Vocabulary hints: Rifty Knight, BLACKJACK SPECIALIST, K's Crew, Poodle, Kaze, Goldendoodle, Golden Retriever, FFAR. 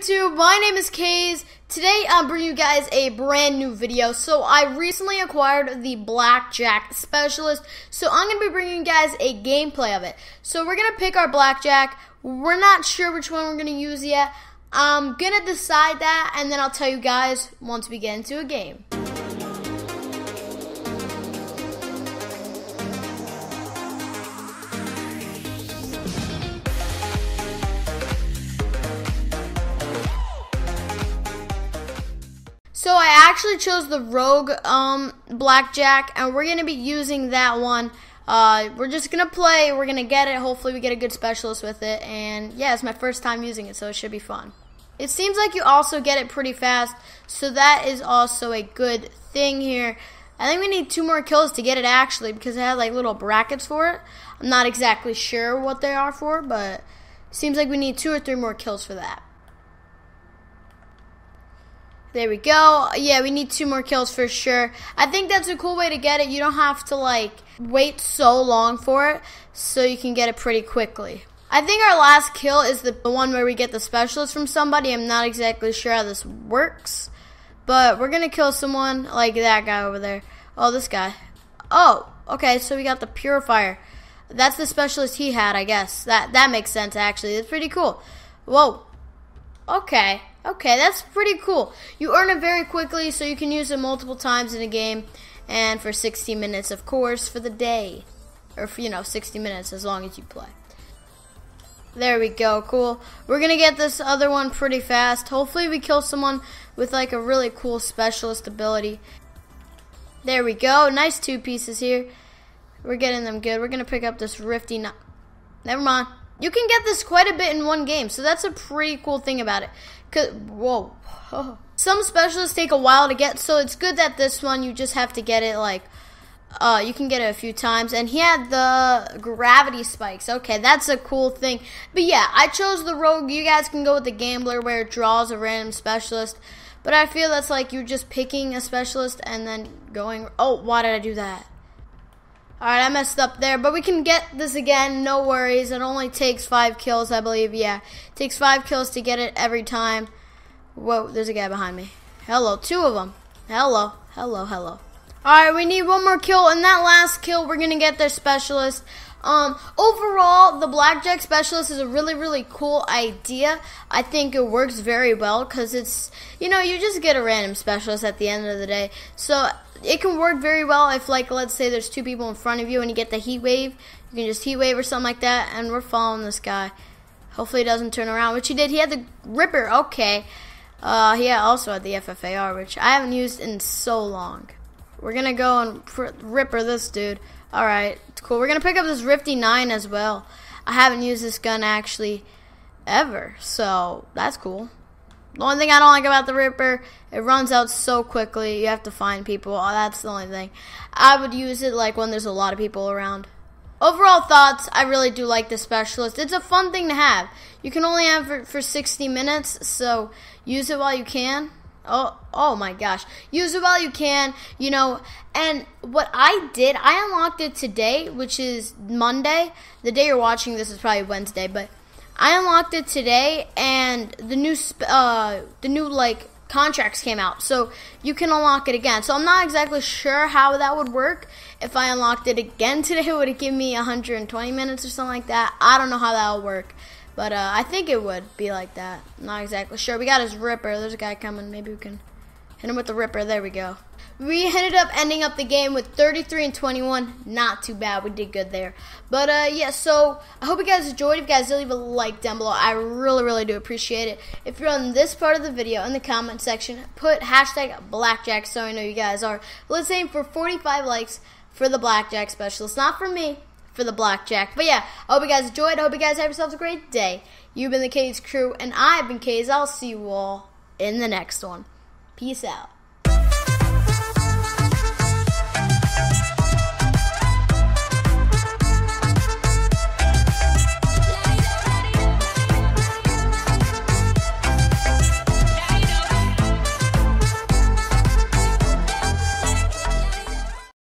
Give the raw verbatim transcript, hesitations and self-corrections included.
YouTube, my name is Kaze. Today I'm bringing you guys a brand new video. So I recently acquired the Blackjack Specialist, so I'm going to be bringing you guys a gameplay of it. So we're going to pick our Blackjack. We're not sure which one we're going to use yet. I'm going to decide that and then I'll tell you guys once we get into a game. So I actually chose the Rogue um, Blackjack, and we're going to be using that one. Uh, we're just going to play, we're going to get it, hopefully we get a good specialist with it, and yeah, it's my first time using it, so it should be fun. It seems like you also get it pretty fast, so that is also a good thing here. I think we need two more kills to get it actually, because it had like little brackets for it. I'm not exactly sure what they are for, but it seems like we need two or three more kills for that. There we go. Yeah, we need two more kills for sure. I think that's a cool way to get it. You don't have to, like, wait so long for it, so you can get it pretty quickly. I think our last kill is the one where we get the specialist from somebody. I'm not exactly sure how this works, but we're going to kill someone like that guy over there. Oh, this guy. Oh, okay, so we got the purifier. That's the specialist he had, I guess. That, that makes sense, actually. It's pretty cool. Whoa. Okay. Okay, that's pretty cool. You earn it very quickly, so you can use it multiple times in a game, and for sixty minutes, of course, for the day. Or, for, you know, sixty minutes, as long as you play. There we go, cool. We're gonna get this other one pretty fast. Hopefully we kill someone with, like, a really cool specialist ability. There we go, nice two pieces here. We're getting them good. We're gonna pick up this Rifty Knight. Never mind. You can get this quite a bit in one game, so that's a pretty cool thing about it. Cause, whoa. Some specialists take a while to get, so it's good that this one, you just have to get it, like, uh, you can get it a few times. And he had the gravity spikes. Okay, that's a cool thing. But yeah, I chose the Rogue. You guys can go with the Gambler, where it draws a random specialist. But I feel that's like you're just picking a specialist and then going, oh, why did I do that? Alright, I messed up there, but we can get this again, no worries. It only takes five kills, I believe, yeah. It takes five kills to get it every time. Whoa, there's a guy behind me. Hello, two of them. Hello, hello, hello. Alright, we need one more kill, and that last kill, we're going to get their specialist. Um, overall, the Blackjack Specialist is a really, really cool idea. I think it works very well, because it's, you know, you just get a random specialist at the end of the day. So it can work very well if, like, let's say there's two people in front of you and you get the heat wave. You can just heat wave or something like that, and we're following this guy. Hopefully he doesn't turn around, which he did. He had the Ripper, okay. Uh, he also had the F F A R, which I haven't used in so long. We're going to go and Ripper this dude. All right, cool. We're going to pick up this Rifty nine as well. I haven't used this gun, actually, ever, so that's cool. The only thing I don't like about the Ripper, it runs out so quickly. You have to find people. Oh, that's the only thing. I would use it, like, when there's a lot of people around. Overall thoughts, I really do like the specialist. It's a fun thing to have. You can only have it for sixty minutes, so use it while you can. Oh, oh my gosh. Use it while you can, you know. And what I did, I unlocked it today, which is Monday. The day you're watching this is probably Wednesday, but I unlocked it today, and the new, uh, the new like contracts came out, so you can unlock it again. So I'm not exactly sure how that would work. If I unlocked it again today, would it give me one hundred twenty minutes or something like that? I don't know how that will work, but uh, I think it would be like that. I'm not exactly sure. We got his Ripper. There's a guy coming. Maybe we can hit him with the Ripper. There we go. We ended up ending up the game with thirty-three and twenty-one. Not too bad. We did good there. But, uh, yeah, so I hope you guys enjoyed. If you guys did, leave a like down below. I really, really do appreciate it. If you're on this part of the video, in the comment section, put hashtag Blackjack so I know you guys are. Let's aim for forty-five likes for the Blackjack Specialist. Not for me, for the Blackjack. But, yeah, I hope you guys enjoyed. I hope you guys have yourselves a great day. You've been the K's Crew, and I've been K's. I'll see you all in the next one. Peace out.